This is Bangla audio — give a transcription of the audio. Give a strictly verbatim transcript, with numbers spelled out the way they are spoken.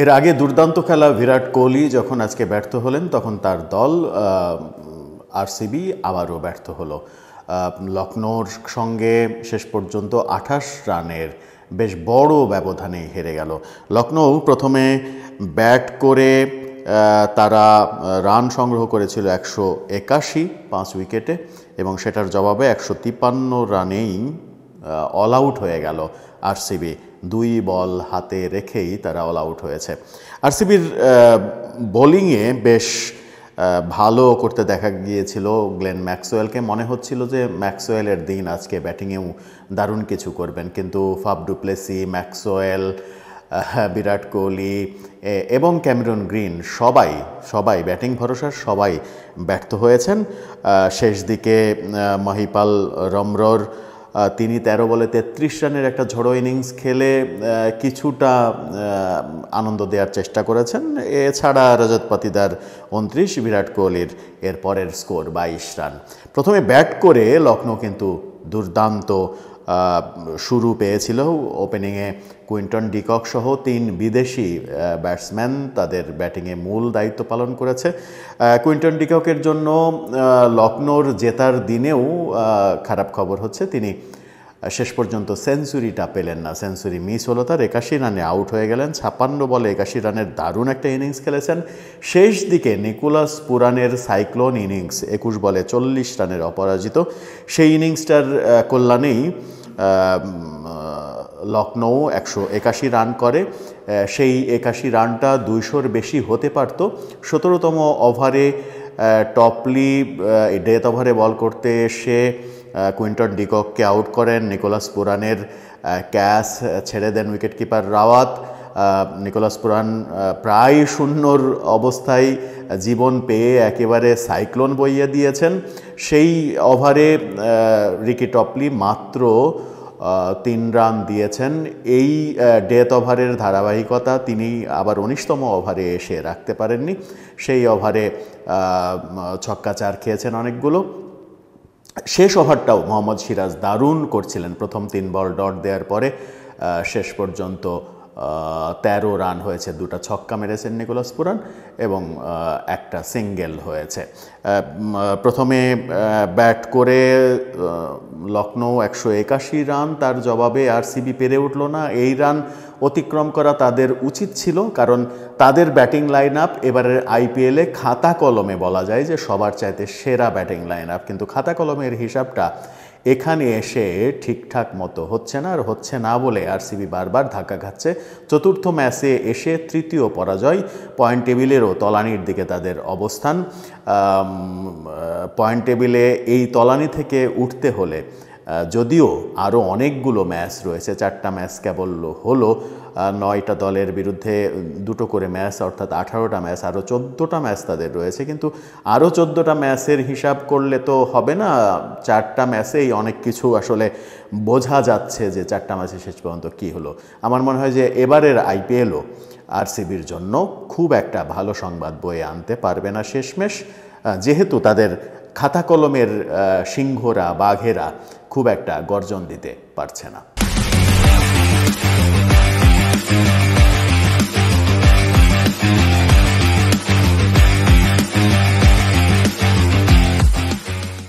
এর আগে দুর্দান্ত খেলা বিরাট কোহলি যখন আজকে ব্যর্থ হলেন তখন তার দল আরসিবি আবারও ব্যর্থ হলো। লখনৌর সঙ্গে শেষ পর্যন্ত আঠাশ রানের বেশ বড় ব্যবধানে হেরে গেল। লখনৌ প্রথমে ব্যাট করে তারা রান সংগ্রহ করেছিল একশো একাশি পাঁচ উইকেটে এবং সেটার জবাবে একশো তিপ্পান্ন রানেই অল আউট হয়ে গেল আরসিবি। দুই বল হাতে রেখেই তারা অল আউট হয়েছে। আরসিবির বোলিংয়ে বেশ ভালো করতে দেখা গিয়েছিল গ্লেন ম্যাক্সওয়েলকে। মনে হচ্ছিল যে ম্যাক্সওয়েলের দিন, আজকে ব্যাটিংয়েও দারুণ কিছু করবেন, কিন্তু Faf du Plessis, Maxwell, Virat Kohli এবং ক্যামেরন গ্রিন সবাই সবাই ব্যাটিং ভরসার সবাই ব্যর্থ হয়েছেন। শেষ দিকে মহিপাল রমরর তিনি তেরো বলে তেত্রিশ রানের একটা ঝড়ো ইনিংস খেলে কিছুটা আনন্দ দেওয়ার চেষ্টা করেছেন। এছাড়া রজত পাতিদার উনত্রিশ, বিরাট কোহলির এর পরের স্কোর বাইশ রান। প্রথমে ব্যাট করে লখনৌ কিন্তু দুর্দান্ত শুরু পেয়েছিল। ওপেনিংয়ে কুইন্টন ডি কক সহ তিন বিদেশি ব্যাটসম্যান তাদের ব্যাটিংয়ে মূল দায়িত্ব পালন করেছে। কুইন্টন ডি ককের জন্য লখনৌর জেতার দিনেও খারাপ খবর হচ্ছে, তিনি শেষ পর্যন্ত সেঞ্চুরিটা পেলেন না। সেঞ্চুরি মিস হলো তার, একাশি রানে আউট হয়ে গেলেন। ছাপ্পান্ন বলে একাশি রানের দারুণ একটা ইনিংস খেলেছেন। শেষ দিকে নিকোলাস পুরানের সাইক্লোন ইনিংস, একুশ বলে চল্লিশ রানের অপরাজিত, সেই ইনিংসটার কল্যাণেই লখনৌ একশো একাশি রান করে। সেই একাশি রানটা দুইশোর বেশি হতে পারত। সতেরোতম ওভারে টপলি ডেথ ওভারে বল করতে এসে কুইন্টন ডি কককে আউট করেন। নিকোলাস পুরানের ক্যাচ ছেড়ে দেন উইকেটকিপার রাওয়াত। নিকোলাস পুরান প্রায় শূন্যর অবস্থায় জীবন পেয়ে একেবারে সাইক্লোন বইয়ে দিয়েছেন। সেই ওভারে রিকি টপলি মাত্র তিন রান দিয়েছেন। এই ডেথ ওভারের ধারাবাহিকতা তিনি আবার উনিশতম ওভারে এসে রাখতে পারেননি। সেই ওভারে ছক্কা চার খেয়েছেন অনেকগুলো। শেষ ওভারটাও মোহাম্মদ সিরাজ দারুণ করছিলেন। প্রথম তিন বল ডট দেওয়ার পরে শেষ পর্যন্ত তেরো রান হয়েছে। দুটো ছক্কা মেরেছেন নিকোলাস পুরান এবং একটা সিঙ্গেল হয়েছে। প্রথমে ব্যাট করে লখনৌ একশো একাশি রান, তার জবাবে আরসিবি পেরে উঠল না। এই রান অতিক্রম করা তাদের উচিত ছিল, কারণ তাদের ব্যাটিং লাইন আপ এবারের আইপিএলে খাতা কলমে বলা যায় যে সবার চাইতে সেরা ব্যাটিং লাইন আপ, কিন্তু খাতা কলমের হিসাবটা এখানে এসে ঠিকঠাক মতো হচ্ছে না। আর হচ্ছে না বলে আরসিবি বারবার ধাক্কা খাচ্ছে। চতুর্থ ম্যাচে এসে তৃতীয় পরাজয়, পয়েন্ট টেবিলেরও তলানির দিকে তাদের অবস্থান। পয়েন্ট টেবিলে এই তলানি থেকে উঠতে হলে, যদিও আরও অনেকগুলো ম্যাচ রয়েছে, চারটা ম্যাচ কেবল হলো, নয়টা দলের বিরুদ্ধে দুটো করে ম্যাচ অর্থাৎ আঠারোটা ম্যাচ, আরও চোদ্দোটা ম্যাচ তাদের রয়েছে, কিন্তু আরও চোদ্দোটা ম্যাচের হিসাব করলে তো হবে না। চারটা ম্যাচেই অনেক কিছু আসলে বোঝা যাচ্ছে যে চারটা ম্যাচে শেষ পর্যন্ত কী হলো। আমার মনে হয় যে এবারের আইপিএলও আরসিবির জন্য খুব একটা ভালো সংবাদ বয়ে আনতে পারবে না শেষমেশ, যেহেতু তাদের খাতা কলমের সিংহরা, বাঘেরা খুব একটা গর্জন দিতে পারছে না।